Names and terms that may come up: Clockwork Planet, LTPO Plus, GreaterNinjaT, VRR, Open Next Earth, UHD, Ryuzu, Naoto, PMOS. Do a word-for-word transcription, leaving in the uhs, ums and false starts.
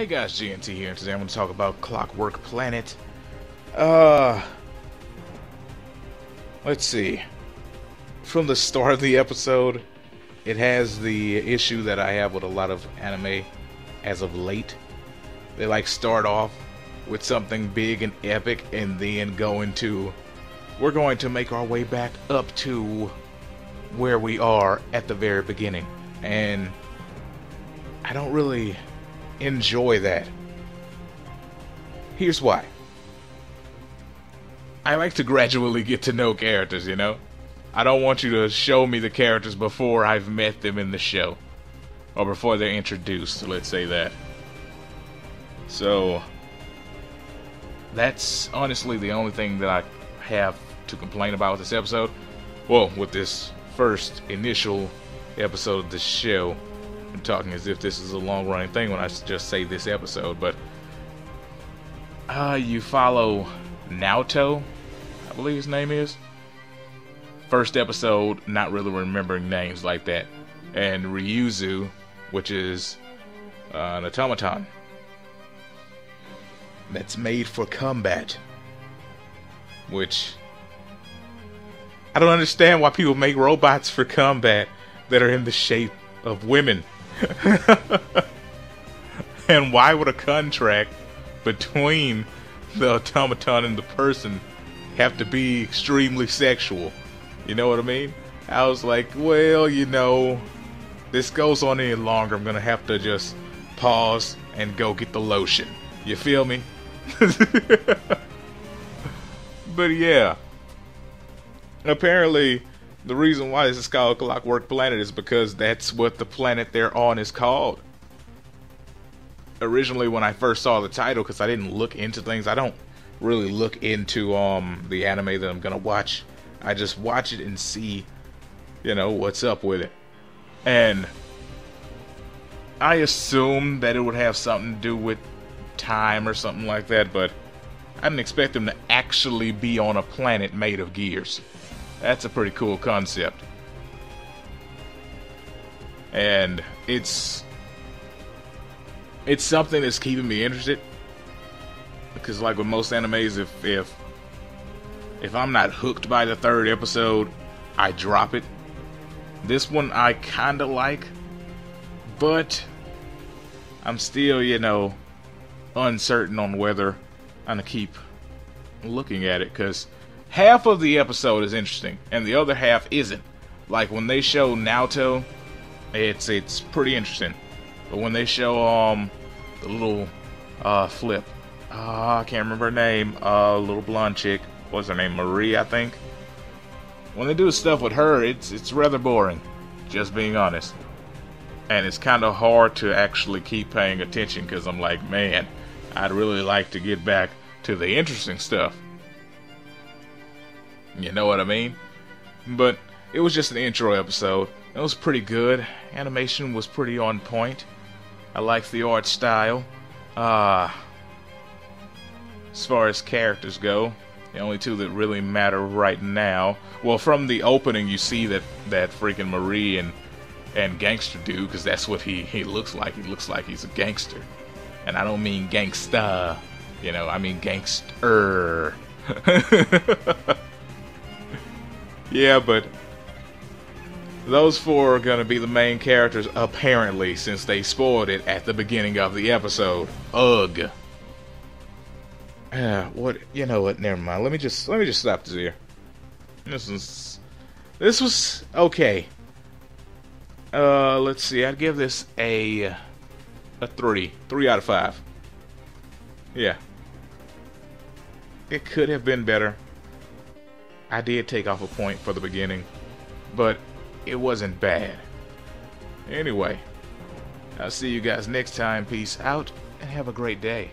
Hey guys, G N T here, and today I'm going to talk about Clockwork Planet. Uh, let's see. From the start of the episode, it has the issue that I have with a lot of anime as of late. They like start off with something big and epic, and then go into, we're going to make our way back up to where we are at the very beginning. And I don't really enjoy that. Here's why. I like to gradually get to know characters, you know? I don't want you to show me the characters before I've met them in the show. Or before they're introduced, let's say that. So, that's honestly the only thing that I have to complain about with this episode. Well, with this first initial episode of the show. I'm talking as if this is a long-running thing when I just say this episode, but uh, you follow Naoto, I believe his name is. First episode, not really remembering names like that, and Ryuzu, which is uh, an automaton that's made for combat, which I don't understand why people make robots for combat that are in the shape of women. And why would a contract between the automaton and the person have to be extremely sexual? You know what I mean? I was like, well, you know, this goes on any longer, I'm gonna have to just pause and go get the lotion. You feel me? But yeah, apparently the reason why this is called Clockwork Planet is because that's what the planet they're on is called. Originally, when I first saw the title, because I didn't look into things, I don't really look into um, the anime that I'm going to watch. I just watch it and see, you know, what's up with it. And I assumed that it would have something to do with time or something like that, but I didn't expect them to actually be on a planet made of gears. That's a pretty cool concept. And it's it's something that's keeping me interested, because like with most animes, if if if I'm not hooked by the third episode, I drop it. This one I kinda like, but I'm still, you know, uncertain on whether I'm gonna keep looking at it, because half of the episode is interesting, and the other half isn't. Like when they show Naoto, it's it's pretty interesting. But when they show um the little uh flip, uh, I can't remember her name, uh little blonde chick, what's her name, Marie, I think. When they do stuff with her, it's it's rather boring, just being honest. And it's kind of hard to actually keep paying attention, because I'm like, man, I'd really like to get back to the interesting stuff. You know what I mean? But it was just an intro episode. It was pretty good. Animation was pretty on point. I liked the art style. Uh, as far as characters go, the only two that really matter right now. Well, from the opening, you see that, that freaking Marie and, and Gangster dude, because that's what he, he looks like. He looks like he's a gangster. And I don't mean gangsta. You know, I mean gangster. Yeah, but those four are gonna be the main characters, apparently, since they spoiled it at the beginning of the episode. Ugh. Uh, what? You know what? Never mind. Let me just let me just stop this here. This was this was okay. Uh, let's see. I'd give this a a three, three out of five. Yeah. It could have been better. I did take off a point for the beginning, but it wasn't bad. Anyway, I'll see you guys next time. Peace out, and have a great day.